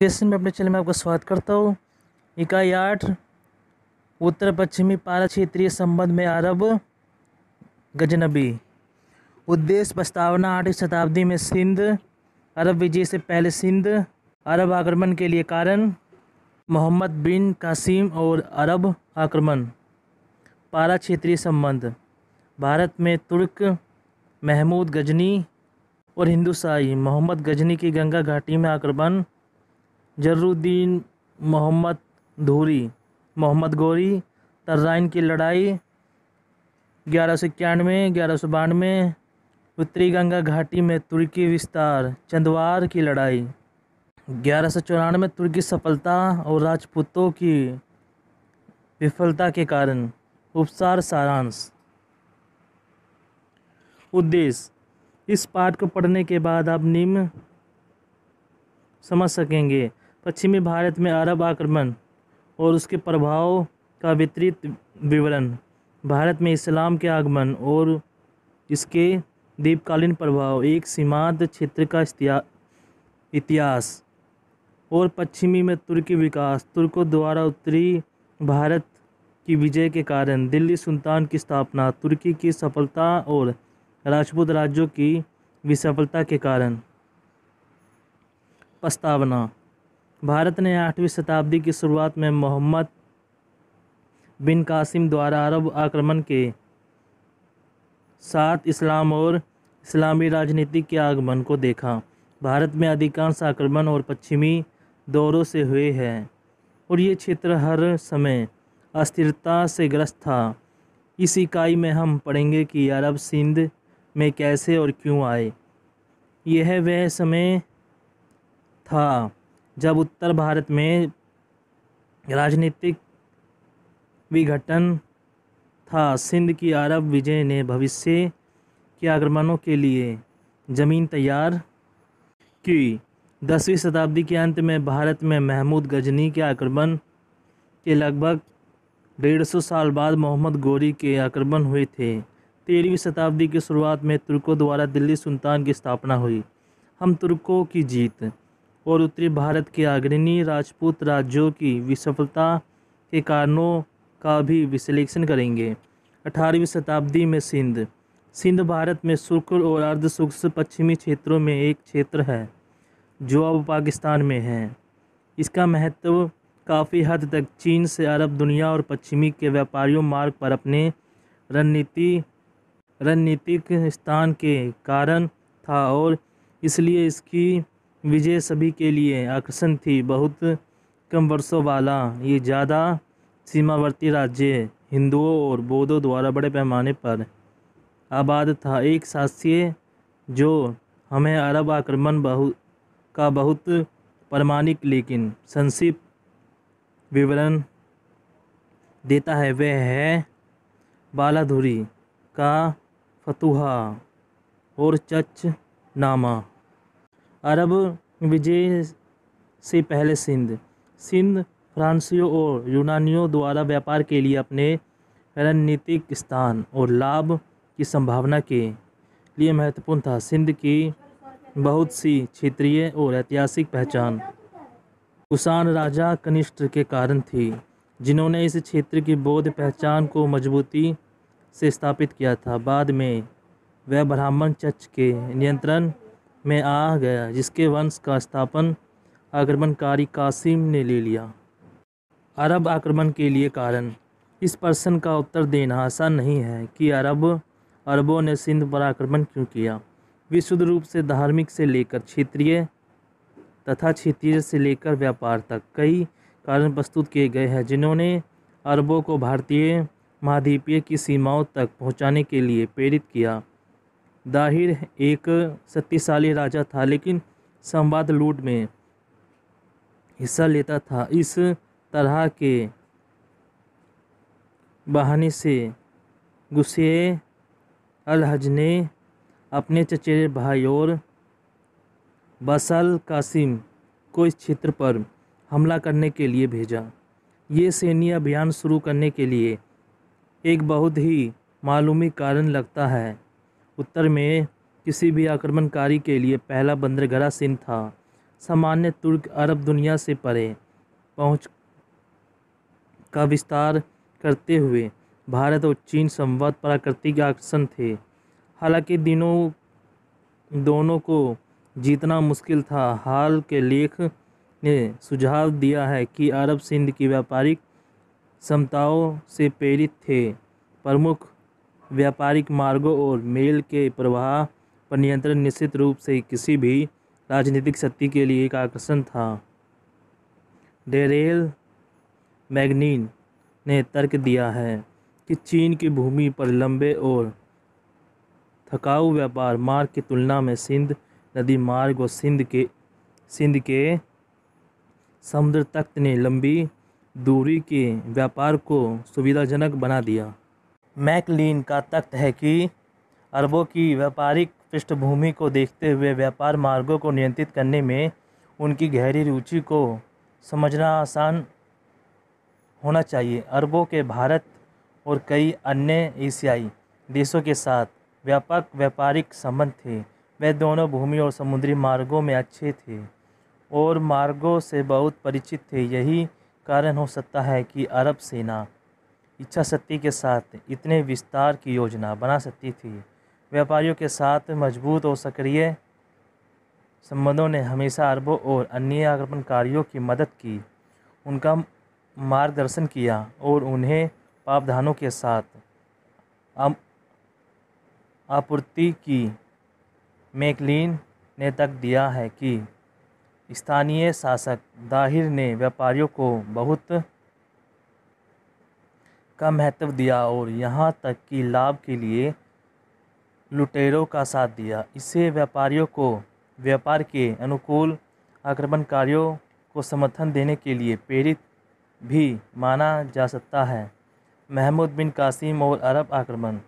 Station में अपने channel में आपका स्वागत करता हूँ। इकाई 8 उत्तर पश्चिमी पारा क्षेत्रीय संबंध में अरब गजनबी। उद्देश्य प्रस्तावना 8वीं शताब्दी में सिंध, अरब विजय से पहले सिंध, अरब आक्रमण के लिए कारण मोहम्मद बिन कासिम और अरब आक्रमण। पारा क्षेत्रीय संबंध भारत में तुर्क महमूद गजनी और हिंदुशाही मोहम्मद गजनी की गंगा घाटी में आक्रमण, जर्रुद्दीन मोहम्मद धूरी, मोहम्मद गौरी, तर्राइन की लड़ाई 1191 1192, उत्तरी गंगा घाटी में तुर्की विस्तार, चंदवार की लड़ाई 1194, तुर्की सफलता और राजपूतों की विफलता के कारण। उपसार सारांश। उद्देश्य इस पाठ को पढ़ने के बाद आप निम्न समझ सकेंगे। पश्चिमी भारत में अरब आक्रमण और उसके प्रभाव का विस्तृत विवरण, भारत में इस्लाम के आगमन और इसके दीर्घकालीन प्रभाव, एक सीमांत क्षेत्र का इतिहास और पश्चिमी में तुर्की विकास, तुर्कों द्वारा उत्तरी भारत की विजय के कारण, दिल्ली सुल्तान की स्थापना, तुर्की की सफलता और राजपूत राज्यों की विसफलता के कारण। प्रस्तावना भारत ने 8वीं शताब्दी की शुरुआत में मोहम्मद बिन कासिम द्वारा अरब आक्रमण के साथ इस्लाम और इस्लामी राजनीति के आगमन को देखा। भारत में अधिकांश आक्रमण और पश्चिमी दौरों से हुए हैं और ये क्षेत्र हर समय अस्थिरता से ग्रस्त था। इस इकाई में हम पढ़ेंगे कि अरब सिंध में कैसे और क्यों आए। यह वह समय था जब उत्तर भारत में राजनीतिक विघटन था। सिंध की अरब विजय ने भविष्य के आक्रमणों के लिए ज़मीन तैयार की। 10वीं शताब्दी के अंत में भारत में महमूद गजनी के आक्रमण के लगभग 150 साल बाद मोहम्मद गौरी के आक्रमण हुए थे। 13वीं शताब्दी की शुरुआत में तुर्कों द्वारा दिल्ली सुल्तान की स्थापना हुई। हम तुर्कों की जीत और उत्तरी भारत के अग्रणी राजपूत राज्यों की विसफलता के कारणों का भी विश्लेषण करेंगे। 18वीं शताब्दी में सिंध। सिंध भारत में शुष्क और अर्धशुष्क पश्चिमी क्षेत्रों में एक क्षेत्र है जो अब पाकिस्तान में है। इसका महत्व काफ़ी हद तक चीन से अरब दुनिया और पश्चिमी के व्यापारियों मार्ग पर अपने रणनीतिक स्थान के कारण था और इसलिए इसकी विजय सभी के लिए आकर्षण थी। बहुत कम वर्षों वाला ये ज़्यादा सीमावर्ती राज्य हिंदुओं और बौद्धों द्वारा बड़े पैमाने पर आबाद था। एक शास्य जो हमें अरब आक्रमण बहुत प्रमाणिक लेकिन संक्षिप्त विवरण देता है, वह है बालाधुरी का फतुहा और चचनामा। अरब विजय से पहले सिंध। सिंध फ्रांसियों और यूनानियों द्वारा व्यापार के लिए अपने रणनीतिक स्थान और लाभ की संभावना के लिए महत्वपूर्ण था। सिंध की बहुत सी क्षेत्रीय और ऐतिहासिक पहचान कुषाण राजा कनिष्क के कारण थी, जिन्होंने इस क्षेत्र की बौद्ध पहचान को मजबूती से स्थापित किया था। बाद में वह ब्राह्मण चच के नियंत्रण में आ गया, जिसके वंश का स्थापन आक्रमणकारी कासिम ने ले लिया। अरब आक्रमण के लिए कारण। इस प्रश्न का उत्तर देना आसान नहीं है कि अरबों ने सिंध पर आक्रमण क्यों किया। विशुद्ध रूप से धार्मिक से लेकर क्षेत्रीय तथा क्षेत्रीय से लेकर व्यापार तक कई कारण प्रस्तुत किए गए हैं जिन्होंने अरबों को भारतीय महाद्वीपीय की सीमाओं तक पहुँचाने के लिए प्रेरित किया। दाहिर एक शक्तिशाली राजा था लेकिन संवाद लूट में हिस्सा लेता था। इस तरह के बहाने से गुस्से अलहज ने अपने चचेरे भाई और बसल कासिम को इस क्षेत्र पर हमला करने के लिए भेजा। ये सैन्य अभियान शुरू करने के लिए एक बहुत ही मालूमी कारण लगता है। उत्तर में किसी भी आक्रमणकारी के लिए पहला बंदरगाह सिंध था। सामान्य तुर्क अरब दुनिया से परे पहुँच का विस्तार करते हुए भारत और चीन संवाद प्राकृतिक आकर्षण थे। हालांकि दोनों को जीतना मुश्किल था। हाल के लेख ने सुझाव दिया है कि अरब सिंध की व्यापारिक क्षमताओं से प्रेरित थे। प्रमुख व्यापारिक मार्गों और मेल के प्रवाह पर नियंत्रण निश्चित रूप से किसी भी राजनीतिक शक्ति के लिए एक आकर्षण था। डेरेल मैगनीन ने तर्क दिया है कि चीन की भूमि पर लंबे और थकाऊ व्यापार मार्ग की तुलना में सिंध नदी मार्ग और सिंध के समुद्र तट ने लंबी दूरी के व्यापार को सुविधाजनक बना दिया। मैकलीन का तर्क है कि अरबों की व्यापारिक पृष्ठभूमि को देखते हुए व्यापार मार्गों को नियंत्रित करने में उनकी गहरी रुचि को समझना आसान होना चाहिए। अरबों के भारत और कई अन्य एशियाई देशों के साथ व्यापक व्यापारिक संबंध थे। वे दोनों भूमि और समुद्री मार्गों में अच्छे थे और मार्गों से बहुत परिचित थे। यही कारण हो सकता है कि अरब सेना इच्छा शक्ति के साथ इतने विस्तार की योजना बना सकती थी। व्यापारियों के साथ मजबूत और सक्रिय संबंधों ने हमेशा अरबों और अन्य आक्रमणकारियों की मदद की, उनका मार्गदर्शन किया और उन्हें प्रावधानों के साथ आपूर्ति की। मैकलीन ने तक दिया है कि स्थानीय शासक दाहिर ने व्यापारियों को बहुत कम महत्व दिया और यहाँ तक कि लाभ के लिए लुटेरों का साथ दिया। इससे व्यापारियों को व्यापार के अनुकूल आक्रमणकारियों को समर्थन देने के लिए प्रेरित भी माना जा सकता है। महमूद बिन कासिम और अरब आक्रमण,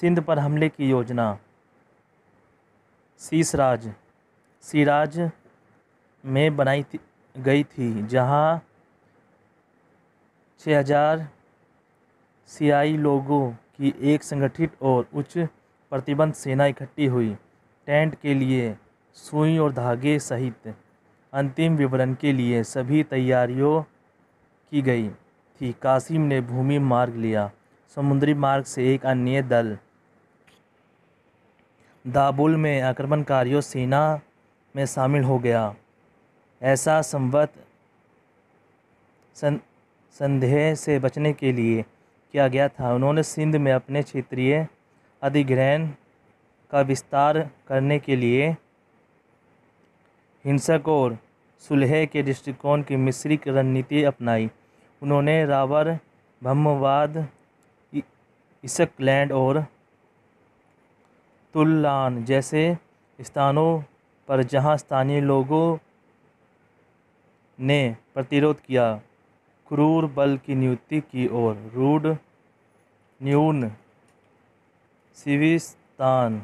सिंध पर हमले की योजना, सिराज में बनाई गई थी जहां 6000 सियाई लोगों की एक संगठित और उच्च प्रतिबंध सेना इकट्ठी हुई। टेंट के लिए सुई और धागे सहित अंतिम विवरण के लिए सभी तैयारियों की गई थी। कासिम ने भूमि मार्ग लिया। समुद्री मार्ग से एक अन्य दल दाबुल में आक्रमणकारियों सेना में शामिल हो गया। ऐसा संवत संदेह से बचने के लिए किया गया था। उन्होंने सिंध में अपने क्षेत्रीय अधिग्रहण का विस्तार करने के लिए हिंसक और सुलह के दृष्टिकोण की मिश्रित रणनीति अपनाई। उन्होंने रावर ब्रह्मवाद, इसकलैंड और तुल्लान जैसे स्थानों पर जहां स्थानीय लोगों ने प्रतिरोध किया, क्रूर बल की नियुक्ति की और रूड न्यून सिविस्तान,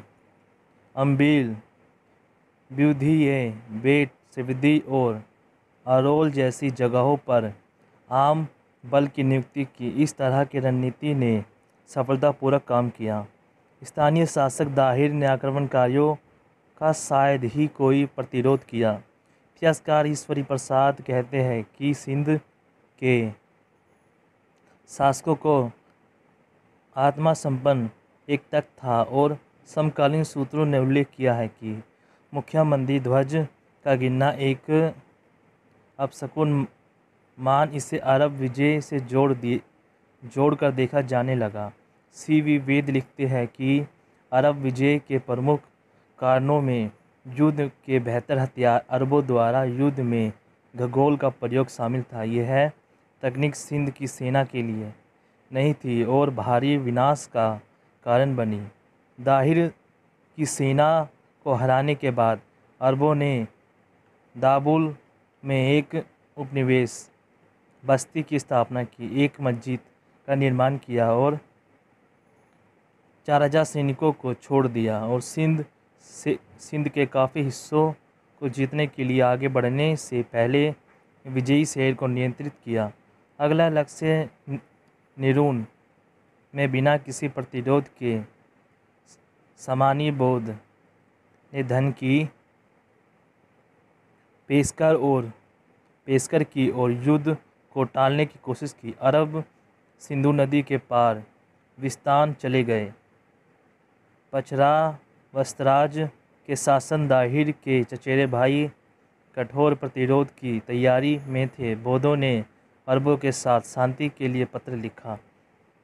अम्बिल, ब्यूधिये, बेट सिविदी और अरोल जैसी जगहों पर आम बल की नियुक्ति की। इस तरह की रणनीति ने सफलतापूर्वक काम किया। स्थानीय शासक दाहिर ने आक्रमणकारियों का शायद ही कोई प्रतिरोध किया। इतिहासकार ईश्वरी प्रसाद कहते हैं कि सिंध के शासकों को आत्मसंपन्न एक तक था और समकालीन सूत्रों ने उल्लेख किया है कि मुख्यमंत्री ध्वज का गिरना एक अपशकुन मान इसे अरब विजय से जोड़कर देखा जाने लगा। C.V. वेद लिखते हैं कि अरब विजय के प्रमुख कारणों में युद्ध के बेहतर हथियार, अरबों द्वारा युद्ध में खगोल का प्रयोग शामिल था। यह तकनीक सिंध की सेना के लिए नहीं थी और भारी विनाश का कारण बनी। दाहिर की सेना को हराने के बाद अरबों ने दाबुल में एक उपनिवेश बस्ती की स्थापना की, एक मस्जिद का निर्माण किया और 4000 सैनिकों को छोड़ दिया और सिंध के काफ़ी हिस्सों को जीतने के लिए आगे बढ़ने से पहले विजयी शहर को नियंत्रित किया। अगला लक्ष्य निरून में बिना किसी प्रतिरोध के सामानी बौद्ध ने धन की पेशकर की ओर युद्ध को टालने की कोशिश की। अरब सिंधु नदी के पार विस्तान चले गए। पचरा वस्त्राज के शासन दाहिर के चचेरे भाई कठोर प्रतिरोध की तैयारी में थे। बोधों ने अरबों के साथ शांति के लिए पत्र लिखा।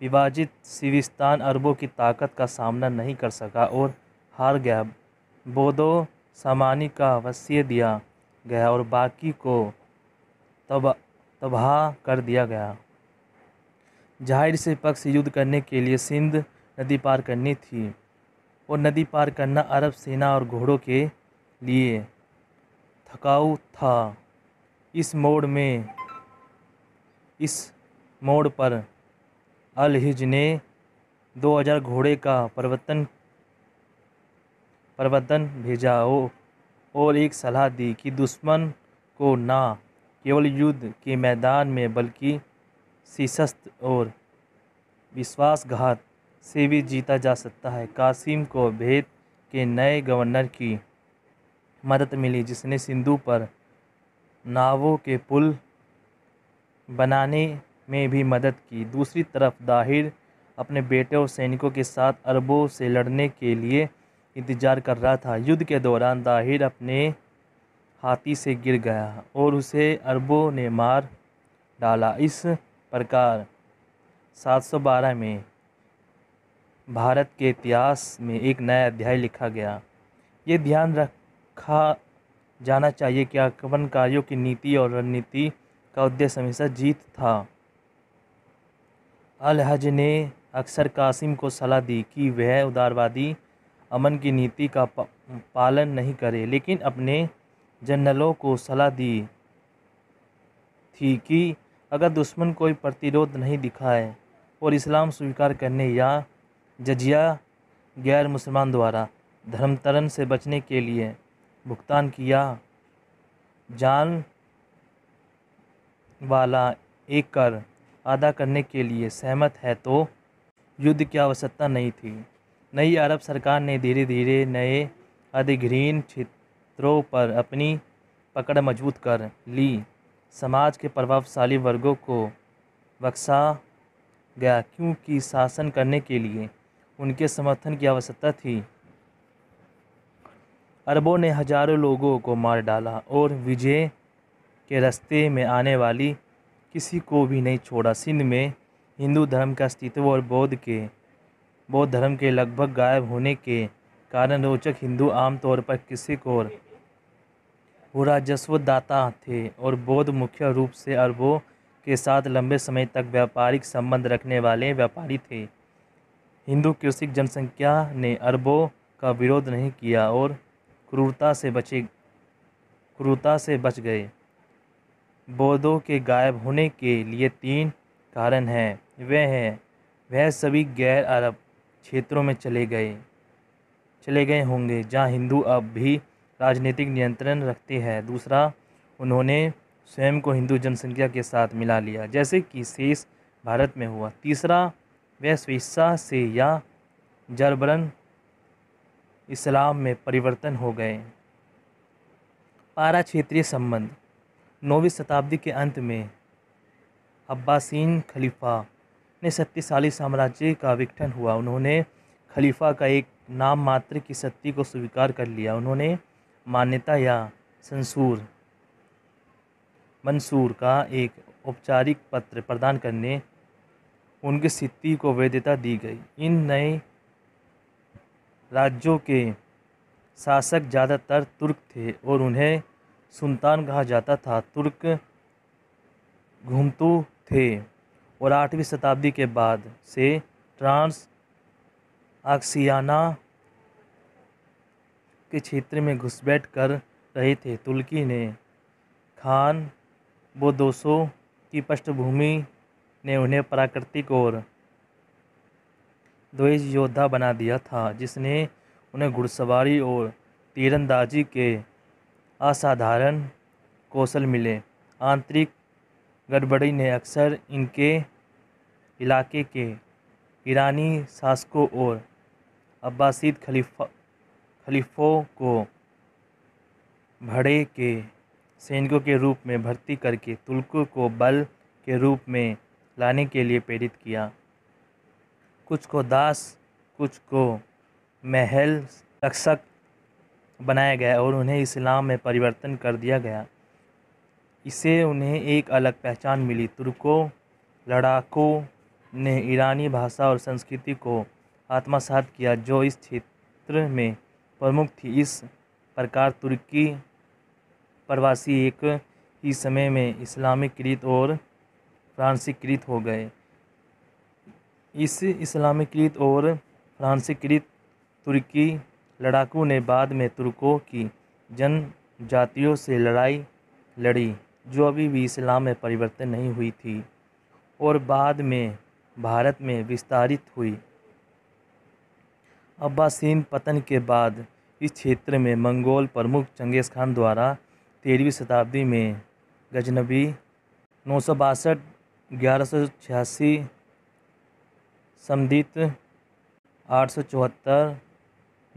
विभाजित सिविस्तान अरबों की ताकत का सामना नहीं कर सका और हार गया। बोधों सामानी का वसीय दिया गया और बाकी को तबाह कर दिया गया। जाहिर से पक्ष युद्ध करने के लिए सिंध नदी पार करनी थी और नदी पार करना अरब सेना और घोड़ों के लिए थकाऊ था। इस मोड़ पर अलहिज ने 2000 घोड़े का प्रवर्तन भेजा और एक सलाह दी कि दुश्मन को ना केवल युद्ध के मैदान में बल्कि शिस्त और विश्वासघात से भी जीता जा सकता है। कासिम को भेद के नए गवर्नर की मदद मिली, जिसने सिंधु पर नावों के पुल बनाने में भी मदद की। दूसरी तरफ दाहिर अपने बेटे और सैनिकों के साथ अरबों से लड़ने के लिए इंतजार कर रहा था। युद्ध के दौरान दाहिर अपने हाथी से गिर गया और उसे अरबों ने मार डाला। इस प्रकार 712 में भारत के इतिहास में एक नया अध्याय लिखा गया। ये ध्यान रखा जाना चाहिए कि आक्रमणकारियों की नीति और रणनीति का उद्देश्य हमेशा जीत था। अलहज ने अक्सर कासिम को सलाह दी कि वह उदारवादी अमन की नीति का पालन नहीं करे, लेकिन अपने जनरलों को सलाह दी थी कि अगर दुश्मन कोई प्रतिरोध नहीं दिखाए और इस्लाम स्वीकार करने या जजिया गैर मुसलमान द्वारा धर्मांतरण से बचने के लिए भुगतान किया जान वाला एक कर अदा करने के लिए सहमत है तो युद्ध की आवश्यकता नहीं थी। नई अरब सरकार ने धीरे धीरे नए अधिग्रहण क्षेत्रों पर अपनी पकड़ मजबूत कर ली। समाज के प्रभावशाली वर्गों को बख्शा गया क्योंकि शासन करने के लिए उनके समर्थन की आवश्यकता थी। अरबों ने हजारों लोगों को मार डाला और विजय के रास्ते में आने वाली किसी को भी नहीं छोड़ा। सिंध में हिंदू धर्म का अस्तित्व और बौद्ध धर्म के लगभग गायब होने के कारण रोचक हिंदू आमतौर पर किसी को वो राजस्व दाता थे और बौद्ध मुख्य रूप से अरबों के साथ लंबे समय तक व्यापारिक संबंध रखने वाले व्यापारी थे। हिंदू कृषिक जनसंख्या ने अरबों का विरोध नहीं किया और क्रूरता से बच गए। बौद्धों के गायब होने के लिए 3 कारण हैं। वह सभी गैर अरब क्षेत्रों में चले गए होंगे जहां हिंदू अब भी राजनीतिक नियंत्रण रखते हैं। दूसरा, उन्होंने स्वयं को हिंदू जनसंख्या के साथ मिला लिया, जैसे कि शेष भारत में हुआ। तीसरा, वह स्वेच्छा से या जबरन इस्लाम में परिवर्तन हो गए। पारा क्षेत्रीय संबंध। 9वीं शताब्दी के अंत में अब्बासीन खलीफा ने शक्तिशाली साम्राज्य का विघटन हुआ। उन्होंने खलीफा का एक नाम मात्र की शक्ति को स्वीकार कर लिया। उन्होंने मान्यता या मंसूर का एक औपचारिक पत्र प्रदान करने उनकी स्थिति को वैधता दी गई। इन नए राज्यों के शासक ज़्यादातर तुर्क थे और उन्हें सुल्तान कहा जाता था। तुर्क घुमतू थे और 8वीं शताब्दी के बाद से ट्रांस आक्सियाना के क्षेत्र में घुसपैठ कर रहे थे। तुर्की ने खान बोदोसो की पृष्ठभूमि ने उन्हें प्राकृतिक और द्वैज योद्धा बना दिया था, जिसने उन्हें घुड़सवारी और तीरंदाजी के असाधारण कौशल मिले। आंतरिक गड़बड़ी ने अक्सर इनके इलाके के ईरानी शासकों और अब्बासिद खलीफों को भड़े के सैनिकों के रूप में भर्ती करके तुल्क को बल के रूप में लाने के लिए प्रेरित किया। कुछ को दास, कुछ को महल रक्षक बनाया गया और उन्हें इस्लाम में परिवर्तन कर दिया गया। इससे उन्हें एक अलग पहचान मिली। तुर्कों लड़ाकों ने ईरानी भाषा और संस्कृति को आत्मसात किया जो इस क्षेत्र में प्रमुख थी। इस प्रकार तुर्की प्रवासी एक ही समय में इस्लामीकृत और फ्रांसीकृत हो गए। इस इस्लामीकृत और फ्रांसीकृत तुर्की लड़ाकू ने बाद में तुर्कों की जनजातियों से लड़ाई लड़ी जो अभी भी इस्लाम में परिवर्तन नहीं हुई थी और बाद में भारत में विस्तारित हुई। अब्बासीन पतन के बाद इस क्षेत्र में मंगोल प्रमुख चंगेज़ खान द्वारा 13वीं शताब्दी में गजनबी 962 1186 समदित 874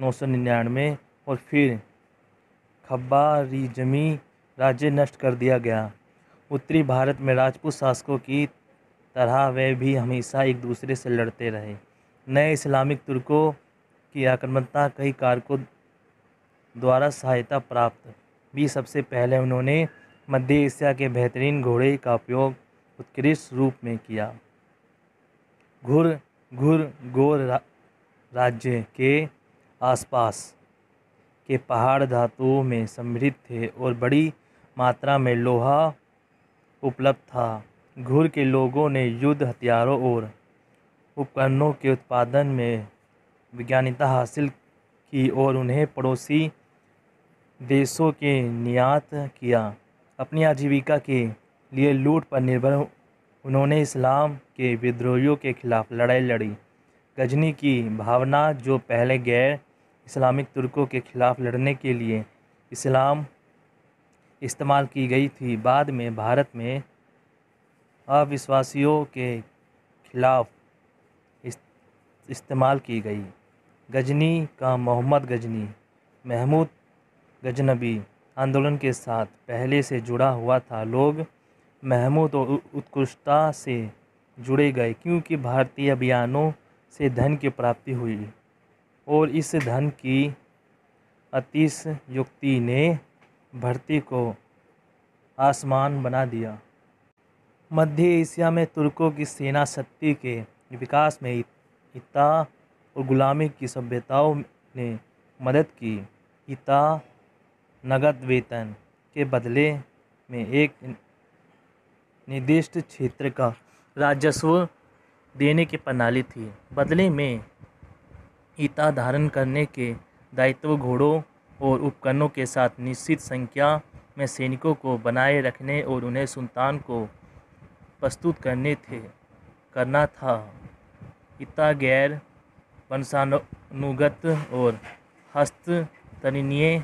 999 और फिर खबारिजमी राज्य नष्ट कर दिया गया। उत्तरी भारत में राजपूत शासकों की तरह वे भी हमेशा एक दूसरे से लड़ते रहे। नए इस्लामिक तुर्कों की आक्रमणता कई कारकों द्वारा सहायता प्राप्त भी। सबसे पहले उन्होंने मध्य एशिया के बेहतरीन घोड़े का उपयोग उत्कृष्ट रूप में किया। घुर राज्य के आसपास के पहाड़ धातुओं में समृद्ध थे और बड़ी मात्रा में लोहा उपलब्ध था। घुर के लोगों ने युद्ध हथियारों और उपकरणों के उत्पादन में वैज्ञानिकता हासिल की और उन्हें पड़ोसी देशों के निर्यात किया। अपनी आजीविका के लिए लूट पर निर्भर उन्होंने इस्लाम के विद्रोहियों के खिलाफ लड़ाई लड़ी। गजनी की भावना जो पहले गैर इस्लामिक तुर्कों के खिलाफ लड़ने के लिए इस्लाम इस्तेमाल की गई थी, बाद में भारत में अविश्वासियों के खिलाफ इस्तेमाल की गई। गजनी का मोहम्मद गजनी महमूद गजनबी आंदोलन के साथ पहले से जुड़ा हुआ था। लोग महमूद और उत्कृष्टता से जुड़े गए क्योंकि भारतीय अभियानों से धन की प्राप्ति हुई और इस धन की अतिशयोक्ति ने भर्ती को आसमान बना दिया। मध्य एशिया में तुर्कों की सेना शक्ति के विकास में इता और गुलामी की सभ्यताओं ने मदद की। इता नगद वेतन के बदले में एक निर्दिष्ट क्षेत्र का राजस्व देने की प्रणाली थी। बदले में इता धारण करने के दायित्व घोड़ों और उपकरणों के साथ निश्चित संख्या में सैनिकों को बनाए रखने और उन्हें सुल्तान को प्रस्तुत करना था। इता गैर वंशानुगत और हस्ततनीय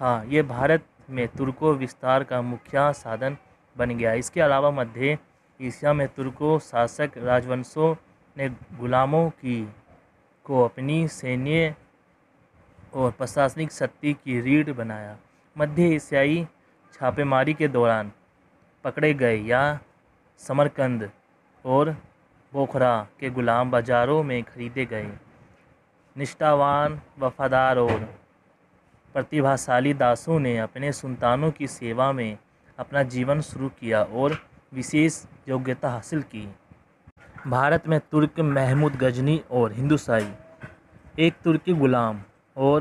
था। ये भारत में तुर्कों विस्तार का मुख्य साधन बन गया। इसके अलावा मध्य एशिया में तुर्कों शासक राजवंशों ने गुलामों को अपनी सैन्य और प्रशासनिक शक्ति की रीढ़ बनाया। मध्य एशियाई छापेमारी के दौरान पकड़े गए या समरकंद और बोखरा के गुलाम बाज़ारों में खरीदे गए। निष्ठावान, वफादार और प्रतिभाशाली दासों ने अपने सुल्तानों की सेवा में अपना जीवन शुरू किया और विशेष योग्यता हासिल की। भारत में तुर्क महमूद गजनी और हिंदुशाही एक तुर्की गुलाम और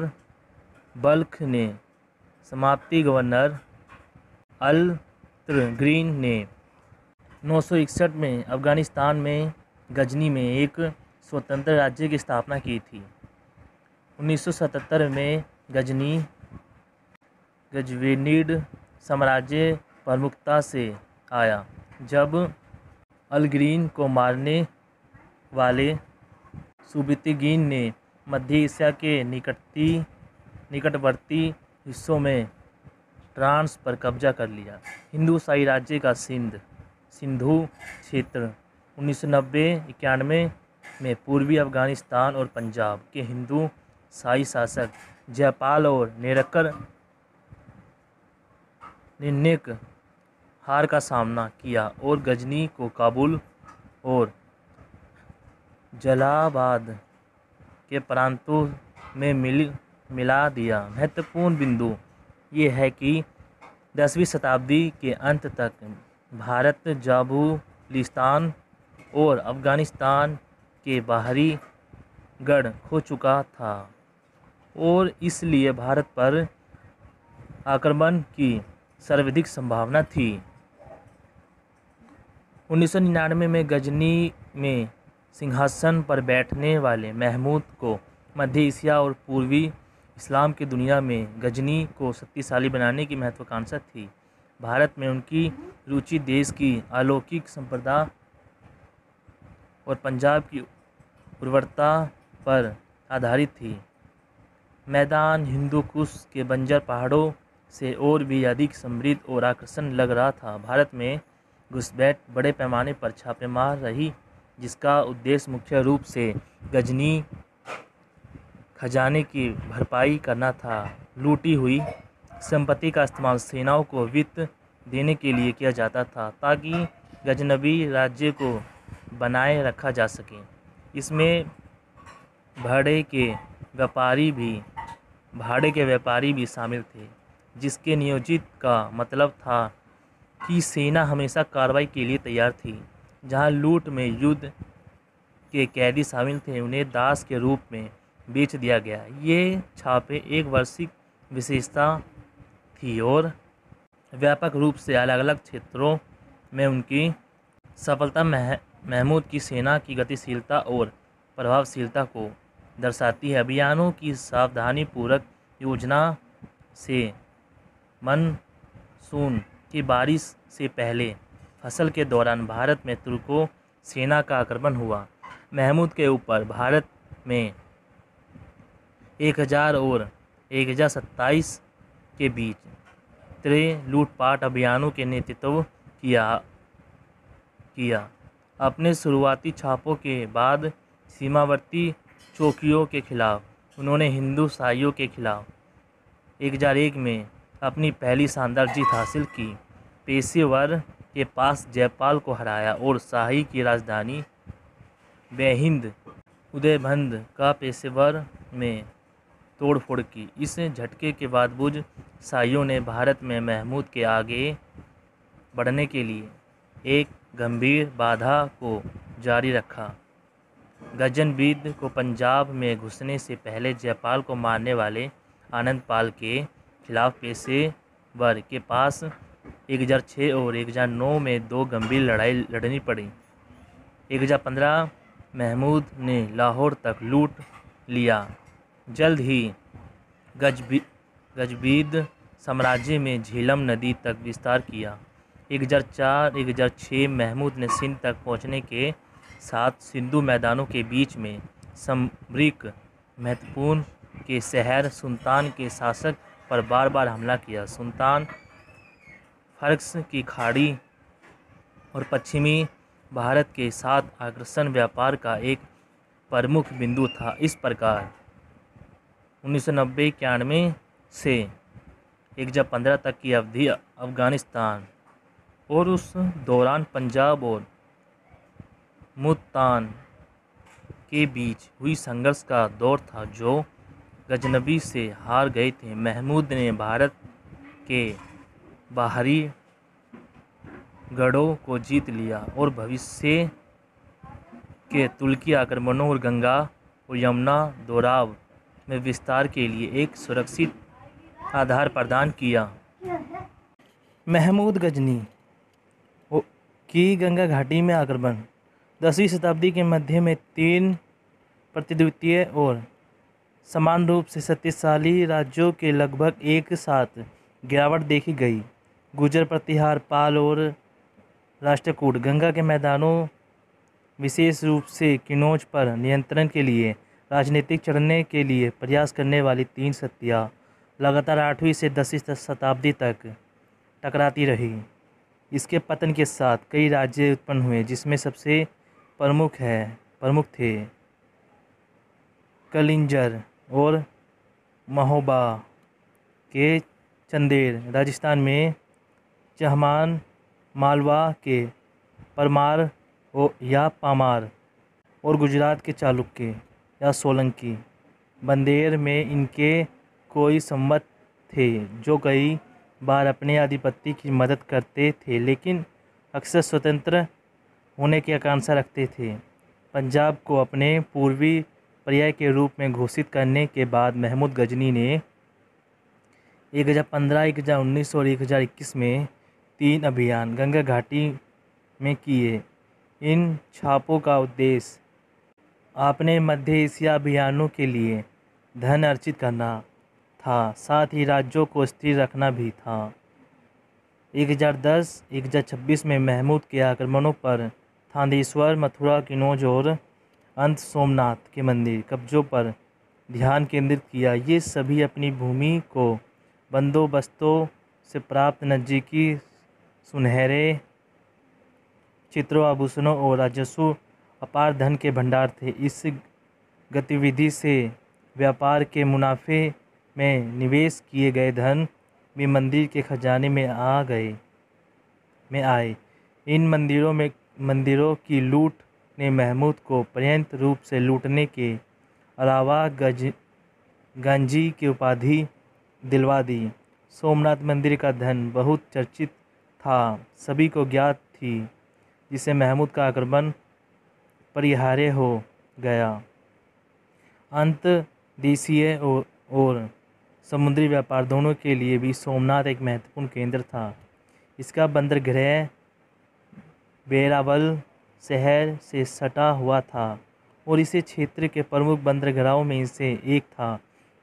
बल्ख ने समाप्ति गवर्नर अल्तग्रीन ने 961 में अफ़गानिस्तान में गजनी में एक स्वतंत्र राज्य की स्थापना की थी। 1977 में गजनी गजवेनिड साम्राज्य प्रमुखता से आया जब अल्ग्रीन को मारने वाले सुबतिगीन ने मध्य एशिया के निकटवर्ती हिस्सों में ट्रांस पर कब्जा कर लिया। हिंदुशाही राज्य का सिंधु क्षेत्र 1990-91 में पूर्वी अफ़गानिस्तान और पंजाब के हिंदू शाही शासक जयपाल और निरक्कर ने नेक हार का सामना किया और गजनी को काबुल और जलालाबाद के प्रांतों में मिला दिया। महत्वपूर्ण बिंदु ये है कि 10वीं शताब्दी के अंत तक भारत जाबुलिस्तान और अफ़गानिस्तान के बाहरी गढ़ खो चुका था और इसलिए भारत पर आक्रमण की सर्वाधिक संभावना थी। 1999 में गजनी में सिंहासन पर बैठने वाले महमूद को मध्य एशिया और पूर्वी इस्लाम की दुनिया में गजनी को शक्तिशाली बनाने की महत्वाकांक्षा थी। भारत में उनकी रुचि देश की अलौकिक संपदा और पंजाब की उर्वरता पर आधारित थी। मैदान हिंदू कुश के बंजर पहाड़ों से और भी अधिक समृद्ध और आकर्षण लग रहा था। भारत में घुसपैठ बड़े पैमाने पर छापे मार रही, जिसका उद्देश्य मुख्य रूप से गजनी खजाने की भरपाई करना था। लूटी हुई संपत्ति का इस्तेमाल सेनाओं को वित्त देने के लिए किया जाता था ताकि गजनबी राज्य को बनाए रखा जा सके। इसमें भाड़े के व्यापारी भी शामिल थे, जिसके नियोजित का मतलब था कि सेना हमेशा कार्रवाई के लिए तैयार थी। जहां लूट में युद्ध के कैदी शामिल थे, उन्हें दास के रूप में बेच दिया गया। ये छापे एक वार्षिक विशेषता थी और व्यापक रूप से अलग अलग क्षेत्रों में उनकी सफलता महमूद की सेना की गतिशीलता और प्रभावशीलता को दर्शाती है। अभियानों की सावधानीपूर्वक योजना से मनसून की बारिश से पहले फसल के दौरान भारत में तुर्कों सेना का आक्रमण हुआ। महमूद के ऊपर भारत में 1000 और 1027 के बीच 3 लूटपाट अभियानों के नेतृत्व किया। अपने शुरुआती छापों के बाद सीमावर्ती चौकियों के खिलाफ उन्होंने हिंदू शाहियों के खिलाफ 1001 में अपनी पहली शानदार जीत हासिल की। पेशेवर के पास जयपाल को हराया और शाही की राजधानी बेहिंद उदयबंद का पेशेवर में तोड़फोड़ की। इस झटके के बाद बुर्ज शाहियों ने भारत में महमूद के आगे बढ़ने के लिए एक गंभीर बाधा को जारी रखा। गजनबीद को पंजाब में घुसने से पहले जयपाल को मारने वाले आनंदपाल के खिलाफ पेशेवर के पास 1006 और 1009 में 2 गंभीर लड़ाई लड़नी पड़ी। 1015 महमूद ने लाहौर तक लूट लिया। जल्द ही गजबीद साम्राज्य में झीलम नदी तक विस्तार किया। 1004-1006 महमूद ने सिंध तक पहुंचने के साथ सिंधु मैदानों के बीच में सामरिक महत्वपूर्ण के शहर सुल्तान के शासक पर बार बार हमला किया। सुल्तान फर्ग्स की खाड़ी और पश्चिमी भारत के साथ आकर्षण व्यापार का एक प्रमुख बिंदु था। इस प्रकार 1990-91 से 1015 तक की अवधि अफ़गानिस्तान और उस दौरान पंजाब और मुल्तान के बीच हुई संघर्ष का दौर था, जो गजनबी से हार गए थे। महमूद ने भारत के बाहरी गढ़ों को जीत लिया और भविष्य के तुर्की आक्रमणों और गंगा और यमुना दोराब में विस्तार के लिए एक सुरक्षित आधार प्रदान किया। महमूद गजनी की गंगा घाटी में आक्रमण 10वीं शताब्दी के मध्य में 3 प्रतिद्वंद्वी और समान रूप से शक्तिशाली राज्यों के लगभग एक साथ गिरावट देखी गई। गुजर प्रतिहार पाल और राष्ट्रकूट गंगा के मैदानों विशेष रूप से किन्नौज पर नियंत्रण के लिए राजनीतिक चढ़ने के लिए प्रयास करने वाली 3 शक्तियाँ लगातार 8वीं से 10वीं शताब्दी तक टकराती रही। इसके पतन के साथ कई राज्य उत्पन्न हुए, जिसमें सबसे प्रमुख थे कलिंजर और महोबा के चंदेर। राजस्थान में चहमान मालवा के परमार हो या पामार और गुजरात के चालुक्य या सोलंकी बंदेर में इनके कोई संवत थे जो कई बार अपने आधिपत्य की मदद करते थे लेकिन अक्सर स्वतंत्र होने की आकांक्षा रखते थे। पंजाब को अपने पूर्वी पर्याय के रूप में घोषित करने के बाद महमूद गजनी ने 1015, 1019 और 1021 में 3 अभियान गंगा घाटी में किए। इन छापों का उद्देश्य आपने मध्य एशिया अभियानों के लिए धन अर्जित करना था, साथ ही राज्यों को स्थिर रखना भी था। 1010, 1026 में महमूद के आक्रमणों पर थानेश्वर, मथुरा, किनौज और अंत सोमनाथ के मंदिर कब्जों पर ध्यान केंद्रित किया। ये सभी अपनी भूमि को बंदोबस्तों से प्राप्त नज़दीकी सुनहरे चित्रों, आभूषणों और राजस्व अपार धन के भंडार थे। इस गतिविधि से व्यापार के मुनाफे में निवेश किए गए धन भी मंदिर के खजाने में आए। इन मंदिरों की लूट ने महमूद को पर्यंत रूप से लूटने के अलावा गांजी की उपाधि दिलवा दी। सोमनाथ मंदिर का धन बहुत चर्चित था, सभी को ज्ञात थी, जिसे महमूद का आक्रमण परिहार्य हो गया। अंतर्देशीय और समुद्री व्यापार दोनों के लिए भी सोमनाथ एक महत्वपूर्ण केंद्र था। इसका बंदरगृह बेरावल शहर से सटा हुआ था और इसे क्षेत्र के प्रमुख बंदरगाहों में से एक था,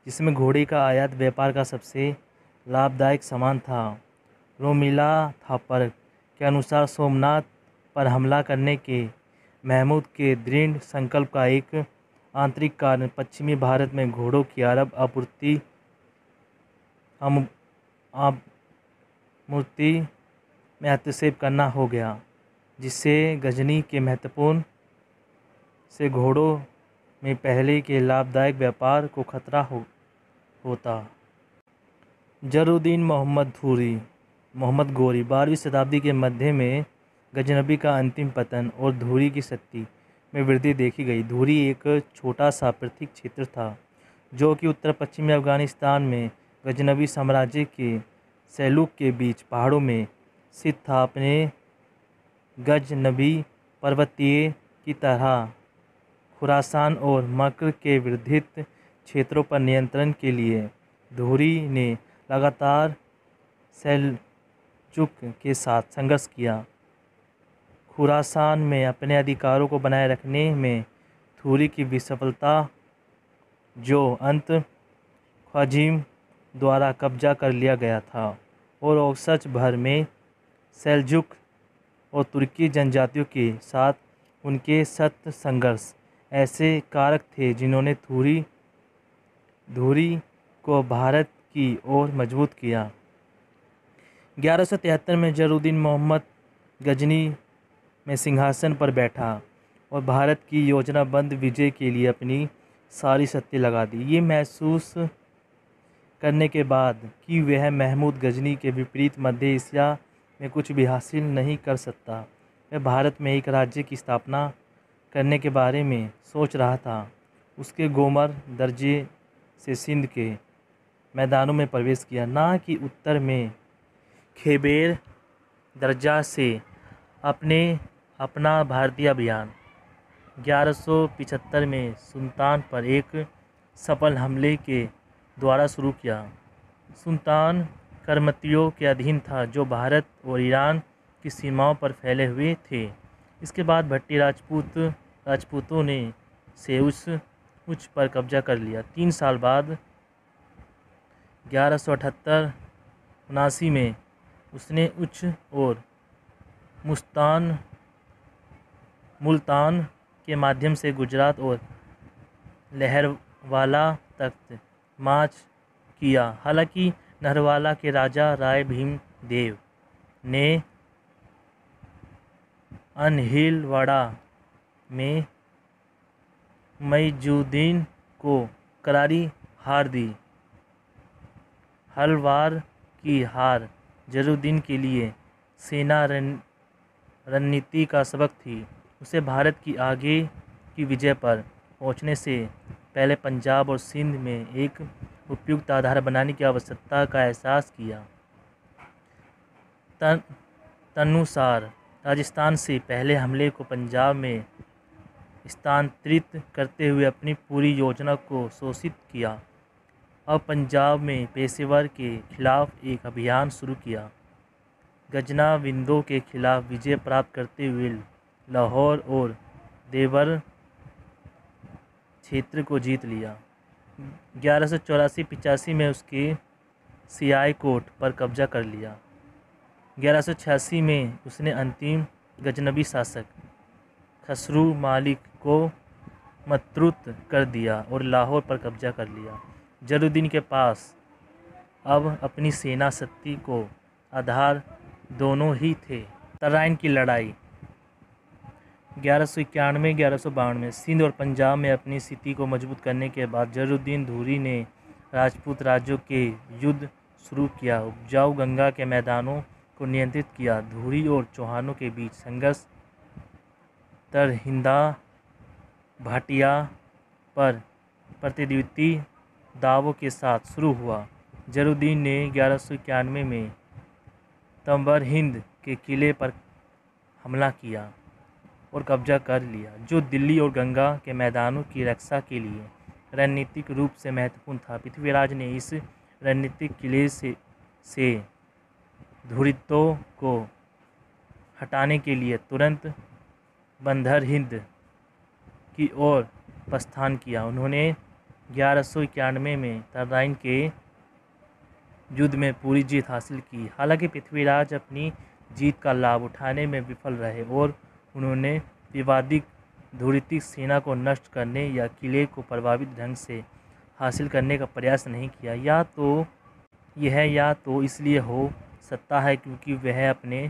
जिसमें घोड़े का आयात व्यापार का सबसे लाभदायक सामान था। रोमिला थापर के अनुसार सोमनाथ पर हमला करने के महमूद के दृढ़ संकल्प का एक आंतरिक कारण पश्चिमी भारत में घोड़ों की अरब आपूर्ति में हस्तक्षेप करना हो गया, जिससे गजनी के महत्वपूर्ण से घोड़ों में पहले के लाभदायक व्यापार को खतरा होता। जरुद्दीन मोहम्मद धूरी मोहम्मद गोरी 12वीं शताब्दी के मध्य में गजनबी का अंतिम पतन और धूरी की शक्ति में वृद्धि देखी गई। धूरी एक छोटा सा प्रांतीय क्षेत्र था जो कि उत्तर पश्चिमी अफगानिस्तान में गजनबी साम्राज्य के सैलूक के बीच पहाड़ों में स्थित था। अपने गजनबी पर्वतीय की तरह खुरासान और मक्र के विवर्धित क्षेत्रों पर नियंत्रण के लिए धूरी ने लगातार सेल्जुक के साथ संघर्ष किया। खुरासान में अपने अधिकारों को बनाए रखने में धूरी की विफलता, जो अंत ख्वाजिम द्वारा कब्जा कर लिया गया था, और औसत भर में सेल्जुक और तुर्की जनजातियों के साथ उनके सख्त संघर्ष ऐसे कारक थे जिन्होंने धूरी को भारत की ओर मजबूत किया। 1173 में जरुद्दीन मोहम्मद गजनी में सिंहासन पर बैठा और भारत की योजनाबंद विजय के लिए अपनी सारी शक्ति लगा दी। ये महसूस करने के बाद कि वह महमूद गजनी के विपरीत मध्य एशिया में कुछ भी हासिल नहीं कर सकता, वह भारत में एक राज्य की स्थापना करने के बारे में सोच रहा था। उसके गोमर दर्जे से सिंध के मैदानों में प्रवेश किया, ना कि उत्तर में खैबर दर्जा से अपना भारतीय अभियान। 1175 में सुल्तान पर एक सफल हमले के द्वारा शुरू किया। सुल्तान करमतियों के अधीन था जो भारत और ईरान की सीमाओं पर फैले हुए थे। इसके बाद भट्टी राजपूतों ने से उस पर कब्जा कर लिया। 3 साल बाद 1178-79 में उसने उच्च और मुल्तान के माध्यम से गुजरात और लहरवाला तक मार्च किया। हालांकि नहरवाला के राजा राय भीमदेव ने अनहिलवाड़ा में मईजुद्दीन को करारी हार दी। हलवार की हार जरुद्दीन के लिए सेना रणनीति का सबक थी। उसे भारत की आगे की विजय पर पहुंचने से पहले पंजाब और सिंध में एक उपयुक्त आधार बनाने की आवश्यकता का एहसास किया। तदनुसार राजस्थान से पहले हमले को पंजाब में स्थानांतरित करते हुए अपनी पूरी योजना को शोषित किया। अब पंजाब में पेशेवर के खिलाफ एक अभियान शुरू किया। गजनाविंदों के खिलाफ विजय प्राप्त करते हुए लाहौर और देवर क्षेत्र को जीत लिया। 1184-85 में उसके सियालकोट पर कब्जा कर लिया। 1186 में उसने अंतिम गजनबी शासक खसरू मालिक को मतृत कर दिया और लाहौर पर कब्जा कर लिया। जलालुद्दीन के पास अब अपनी सेना शक्ति को आधार दोनों ही थे। तराइन की लड़ाई 1191-1192। सिंध और पंजाब में अपनी स्थिति को मजबूत करने के बाद जलालुद्दीन धुरी ने राजपूत राज्यों के युद्ध शुरू किया। उपजाऊ गंगा के मैदानों को नियंत्रित किया। धुरी और चौहानों के बीच संघर्ष तरहिंदा भाटिया पर प्रतिद्वंदी दावों के साथ शुरू हुआ। जलालुद्दीन ने 1191 में तंबरहिंद के किले पर हमला किया और कब्जा कर लिया, जो दिल्ली और गंगा के मैदानों की रक्षा के लिए रणनीतिक रूप से महत्वपूर्ण था। पृथ्वीराज ने इस रणनीतिक किले से धुरिदों को हटाने के लिए तुरंत बंदरहिंद की ओर प्रस्थान किया। उन्होंने 1191 में तराइन के युद्ध में पूरी जीत हासिल की। हालांकि पृथ्वीराज अपनी जीत का लाभ उठाने में विफल रहे और उन्होंने विवादित धुरिद सेना को नष्ट करने या किले को प्रभावित ढंग से हासिल करने का प्रयास नहीं किया। या तो इसलिए हो सकता है क्योंकि वह अपने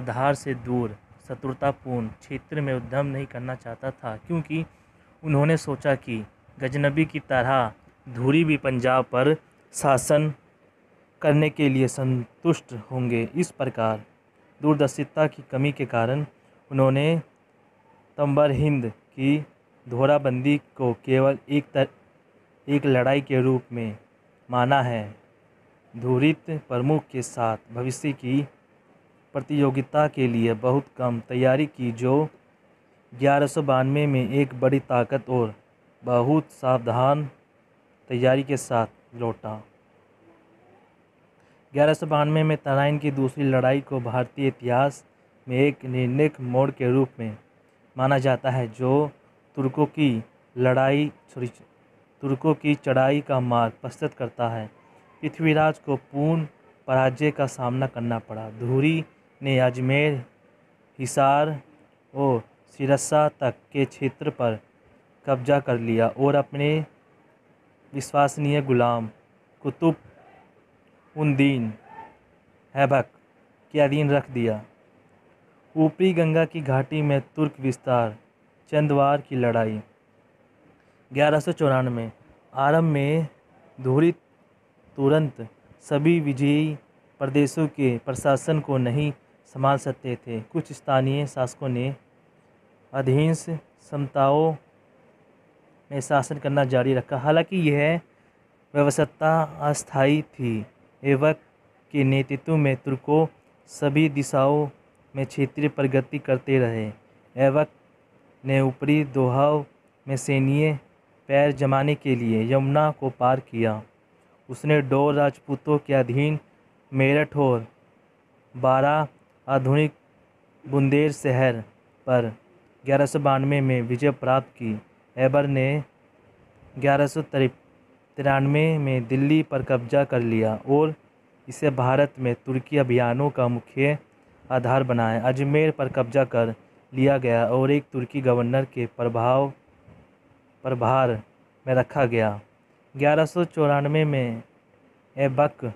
आधार से दूर शत्रुतापूर्ण क्षेत्र में उद्यम नहीं करना चाहता था, क्योंकि उन्होंने सोचा कि गजनबी की तरह धुरी भी पंजाब पर शासन करने के लिए संतुष्ट होंगे। इस प्रकार दूरदर्शिता की कमी के कारण उन्होंने तंबरहिंद की धोराबंदी को केवल एक लड़ाई के रूप में माना है। धुरिद प्रमुख के साथ भविष्य की प्रतियोगिता के लिए बहुत कम तैयारी की, जो 1192 में एक बड़ी ताकत और बहुत सावधान तैयारी के साथ लौटा। 1192 में तराइन की दूसरी लड़ाई को भारतीय इतिहास में एक निर्णायक मोड़ के रूप में माना जाता है, जो तुर्कों की चढ़ाई का मार्ग प्रशस्त करता है। पृथ्वीराज को पूर्ण पराजय का सामना करना पड़ा। धुरी ने अजमेर, हिसार और सिरसा तक के क्षेत्र पर कब्जा कर लिया और अपने विश्वसनीय गुलाम कुतुब उन दिन हैबक के अधीन रख दिया। ऊपरी गंगा की घाटी में तुर्क विस्तार, चंदवार की लड़ाई 1194। आरंभ में धुरी तुरंत सभी विजयी प्रदेशों के प्रशासन को नहीं संभाल सकते थे। कुछ स्थानीय शासकों ने अधिकांश समताओं में शासन करना जारी रखा। हालांकि यह व्यवस्था अस्थायी थी। ऐबक के नेतृत्व में तुर्कों सभी दिशाओं में क्षेत्रीय प्रगति करते रहे। ऐबक ने ऊपरी दोहाव में सैन्य पैर जमाने के लिए यमुना को पार किया। उसने डोर राजपूतों के अधीन मेरठ और 12 आधुनिक बुंदेर शहर पर 1192 में विजय प्राप्त की। ऐबर ने 1193 में दिल्ली पर कब्जा कर लिया और इसे भारत में तुर्की अभियानों का मुख्य आधार बनाए। अजमेर पर कब्जा कर लिया गया और एक तुर्की गवर्नर के प्रभार में रखा गया। 1194 में ऐबक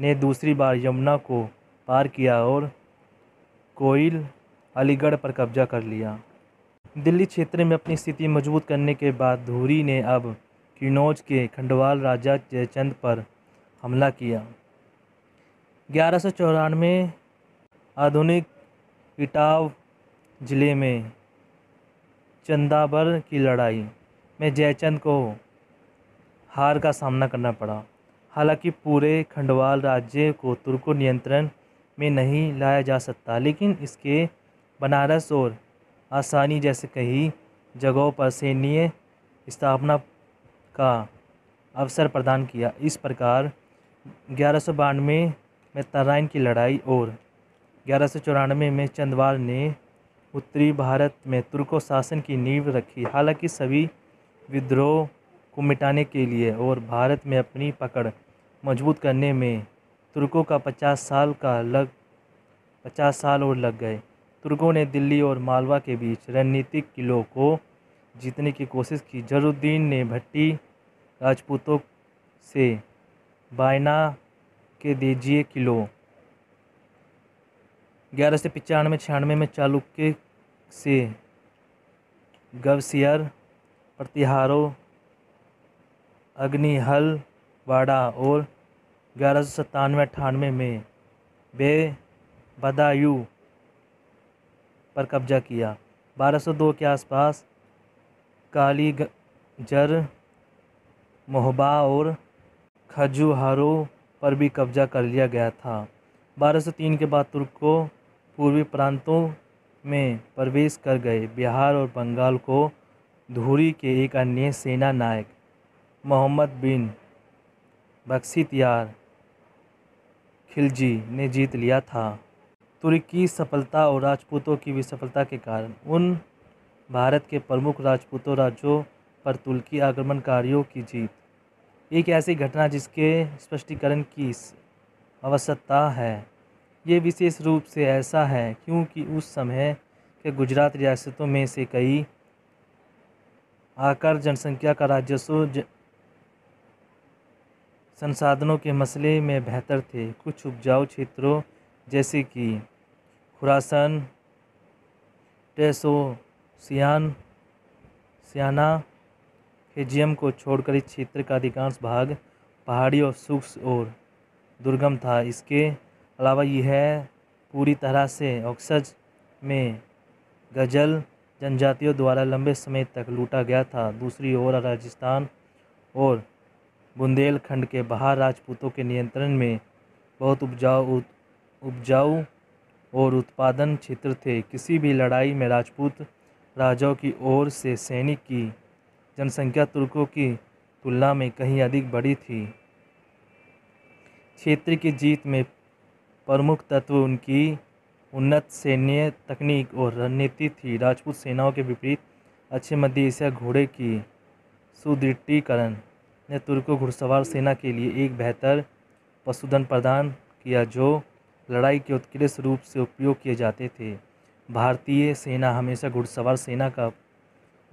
ने दूसरी बार यमुना को पार किया और कोइल अलीगढ़ पर कब्जा कर लिया। दिल्ली क्षेत्र में अपनी स्थिति मजबूत करने के बाद धुरी ने अब किन्नौज के खंडवाल राजा जयचंद पर हमला किया। 1194 आधुनिक इटाव ज़िले में चंदावर की लड़ाई में जयचंद को हार का सामना करना पड़ा। हालांकि पूरे खंडवाल राज्य को तुर्कों नियंत्रण में नहीं लाया जा सकता, लेकिन इसके बनारस और आसानी जैसे कई जगहों पर सैन्य स्थापना का अवसर प्रदान किया। इस प्रकार 1192 में तराइन की लड़ाई और 1194 में चंदवार ने उत्तरी भारत में तुर्कों शासन की नींव रखी। हालांकि सभी विद्रोह को मिटाने के लिए और भारत में अपनी पकड़ मजबूत करने में तुर्कों का 50 साल और लग गए। तुर्कों ने दिल्ली और मालवा के बीच रणनीतिक किलों को जीतने की कोशिश की। जरुद्दीन ने भट्टी राजपूतों से बायना के देजिए किलों 1195-96 में चालुक्य से गवसियर प्रतिहारों अग्निहल वाड़ा और 1197-98 में बे बदायूं पर कब्जा किया। 1202 के आसपास कालीजर मोहबा और खजुहारो पर भी कब्जा कर लिया गया था। 1203 के बाद तुर्कों पूर्वी प्रांतों में प्रवेश कर गए। बिहार और बंगाल को धुरी के एक अन्य सेना नायक मोहम्मद बिन बख्तियार खिलजी ने जीत लिया था। तुर्की सफलता और राजपूतों की विसफलता के कारण उन भारत के प्रमुख राजपूतों राज्यों पर तुर्की आक्रमणकारियों की जीत एक ऐसी घटना जिसके स्पष्टीकरण की आवश्यकता है। ये विशेष रूप से ऐसा है क्योंकि उस समय के गुजरात रियासतों में से कई आकर जनसंख्या का राजस्व संसाधनों के मसले में बेहतर थे। कुछ उपजाऊ क्षेत्रों जैसे कि खुरासान, ट्रेसोसियाना, हेजियम को छोड़कर इस क्षेत्र का अधिकांश भाग पहाड़ी और शुष्क और दुर्गम था। इसके अलावा यह पूरी तरह से ओक्सज में गजल जनजातियों द्वारा लंबे समय तक लूटा गया था। दूसरी ओर राजस्थान और बुंदेलखंड के बाहर राजपूतों के नियंत्रण में बहुत उपजाऊ और उत्पादन क्षेत्र थे। किसी भी लड़ाई में राजपूत राजाओं की ओर से सैनिक की जनसंख्या तुर्कों की तुलना में कहीं अधिक बड़ी थी। क्षेत्र की जीत में प्रमुख तत्व उनकी उन्नत सैन्य तकनीक और रणनीति थी। राजपूत सेनाओं के विपरीत अच्छे मध्य एशिया घोड़े की सुदृढ़ीकरण ने तुर्कों घुड़सवार सेना के लिए एक बेहतर पशुधन प्रदान किया जो लड़ाई के उत्कृष्ट रूप से उपयोग किए जाते थे। भारतीय सेना हमेशा घुड़सवार सेना का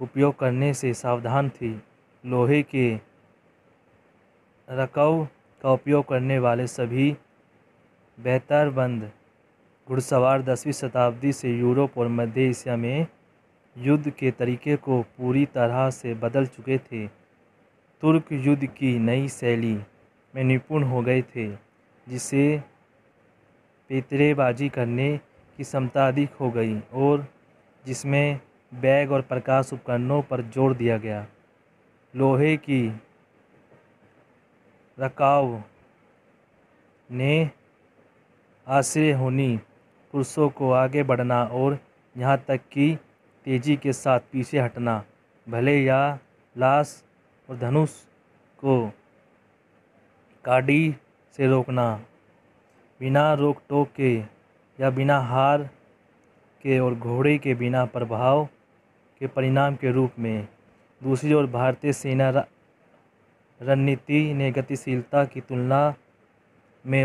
उपयोग करने से सावधान थी। लोहे के रकव का उपयोग करने वाले सभी बेहतरबंद घुड़सवार 10वीं शताब्दी से यूरोप और मध्य एशिया में युद्ध के तरीके को पूरी तरह से बदल चुके थे। तुर्क युद्ध की नई शैली में निपुण हो गए थे जिसे पैतरेबाजी करने की क्षमता अधिक हो गई और जिसमें बैग और प्रकाश उपकरणों पर जोर दिया गया। लोहे की रकाव ने आश्रय होनी पुरुषों को आगे बढ़ना और यहाँ तक कि तेजी के साथ पीछे हटना भले या लाश और धनुष को काडी से रोकना बिना रोक टोक के या बिना हार के और घोड़े के बिना प्रभाव के परिणाम के रूप में। दूसरी ओर भारतीय सेना रणनीति ने गतिशीलता की तुलना में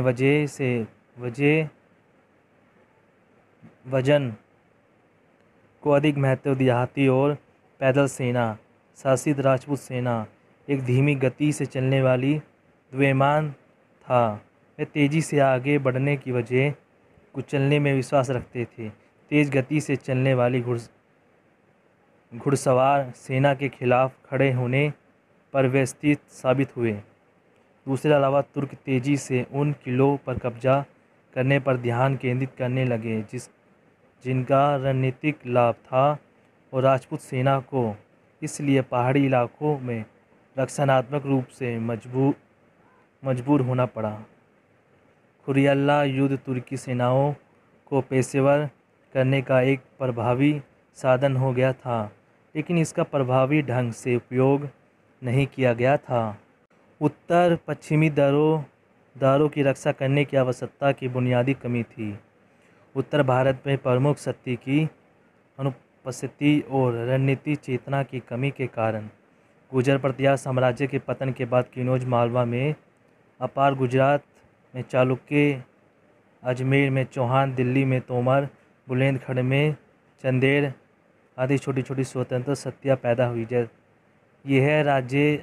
वजन को अधिक महत्व दिया। हाथी और पैदल सेना शासित राजपूत सेना एक धीमी गति से चलने वाली द्विमान था। वे तेज़ी से आगे बढ़ने की वजह कुचलने में विश्वास रखते थे। तेज़ गति से चलने वाली घुड़सवार सेना के खिलाफ खड़े होने पर व्यवस्थित साबित हुए। दूसरे अलावा तुर्क तेज़ी से उन किलों पर कब्जा करने पर ध्यान केंद्रित करने लगे, जिनका रणनीतिक लाभ था और राजपूत सेना को इसलिए पहाड़ी इलाकों में रक्षात्मक रूप से मजबूर होना पड़ा। खुर्रल्ला युद्ध तुर्की सेनाओं को पेशेवर करने का एक प्रभावी साधन हो गया था, लेकिन इसका प्रभावी ढंग से उपयोग नहीं किया गया था। उत्तर पश्चिमी दारों की रक्षा करने की आवश्यकता की बुनियादी कमी थी। उत्तर भारत में प्रमुख शक्ति की अनुपस्थिति और रणनीति चेतना की कमी के कारण गुजर प्रतिहार साम्राज्य के पतन के बाद किनौज मालवा में, अपार गुजरात में चालुक्य, अजमेर में चौहान, दिल्ली में तोमर, बुलंदखंड में चंदेर आदि छोटी छोटी स्वतंत्र शक्तियाँ पैदा हुई। यह राज्य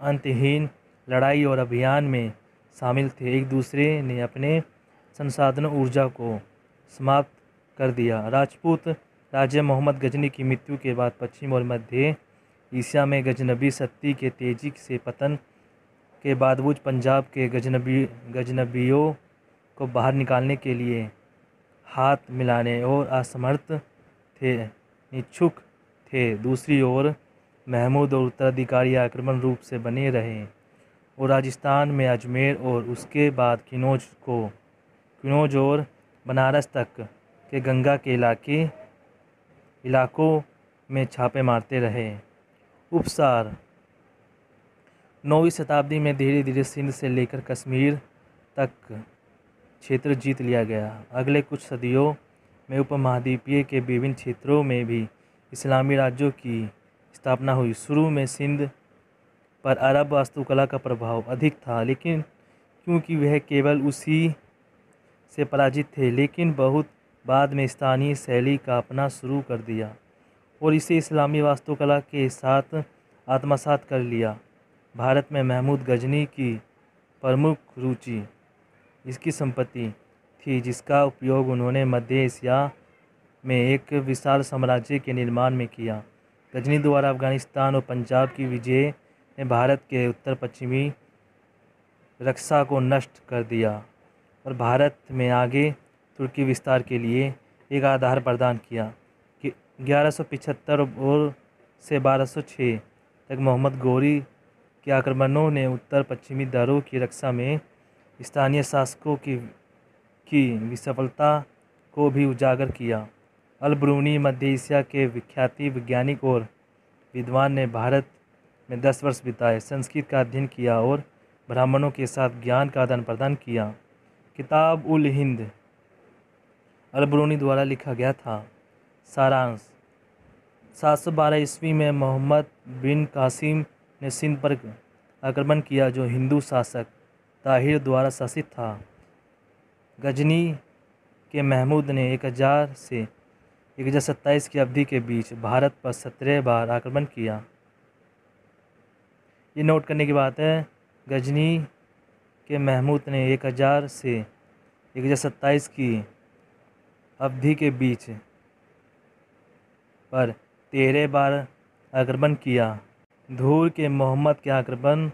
अंतहीन लड़ाई और अभियान में शामिल थे। एक दूसरे ने अपने संसाधनों ऊर्जा को समाप्त कर दिया। राजपूत राजा मोहम्मद गजनी की मृत्यु के बाद पश्चिम और मध्य एशिया में गजनबी शक्ति के तेजी से पतन के बावजूद पंजाब के गजनबियों को बाहर निकालने के लिए हाथ मिलाने और असमर्थ थे, इच्छुक थे। दूसरी ओर महमूद और उत्तराधिकारी आक्रमण रूप से बने रहे और राजस्थान में अजमेर और उसके बाद किनौज और बनारस तक के गंगा के इलाकों में छापे मारते रहे। उपसार 9वीं शताब्दी में धीरे धीरे सिंध से लेकर कश्मीर तक क्षेत्र जीत लिया गया। अगले कुछ सदियों में उपमहाद्वीपीय के विभिन्न क्षेत्रों में भी इस्लामी राज्यों की स्थापना हुई। शुरू में सिंध पर अरब वास्तुकला का प्रभाव अधिक था, लेकिन क्योंकि वह केवल उसी से पराजित थे, लेकिन बहुत बाद में स्थानीय शैली का अपना शुरू कर दिया और इसे इस्लामी वास्तुकला के साथ आत्मसात कर लिया। भारत में महमूद गजनी की प्रमुख रुचि इसकी संपत्ति थी, जिसका उपयोग उन्होंने मध्य एशिया में एक विशाल साम्राज्य के निर्माण में किया। गजनी द्वारा अफगानिस्तान और पंजाब की विजय ने भारत के उत्तर पश्चिमी रक्षा को नष्ट कर दिया और भारत में आगे तुर्की विस्तार के लिए एक आधार प्रदान किया। 1175 और से 1206 तक मोहम्मद गौरी के आक्रमणों ने उत्तर पश्चिमी दरों की रक्षा में स्थानीय शासकों की विसफलता को भी उजागर किया। अल-बिरूनी मध्य एशिया के विख्यात वैज्ञानिक और विद्वान ने भारत में 10 वर्ष बिताए, संस्कृत का अध्ययन किया और ब्राह्मणों के साथ ज्ञान का आदान प्रदान किया। किताब उल हिंद अल-बिरूनी द्वारा लिखा गया था। सारांश 712 ईस्वी में मोहम्मद बिन कासिम ने सिंध पर आक्रमण किया, जो हिंदू शासक ताहिर द्वारा शासित था। गजनी के महमूद ने 1000 से 1027 की अवधि के बीच भारत पर 17 बार आक्रमण किया। ये नोट करने की बात है, गजनी के महमूद ने 1000 से 1027 की अवधि के बीच पर 13 बार आक्रमण किया। धूर के मोहम्मद के आक्रमण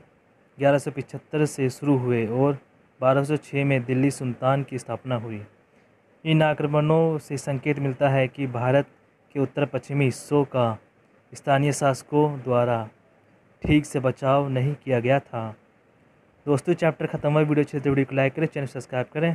1175 से शुरू हुए और 1206 में दिल्ली सुल्तान की स्थापना हुई। इन आक्रमणों से संकेत मिलता है कि भारत के उत्तर पश्चिमी हिस्सों का स्थानीय शासकों द्वारा ठीक से बचाव नहीं किया गया था। दोस्तों, चैप्टर खत्म हुआ। वीडियो अच्छी लगी तो वीडियो को लाइक करें, चैनल सब्सक्राइब करें।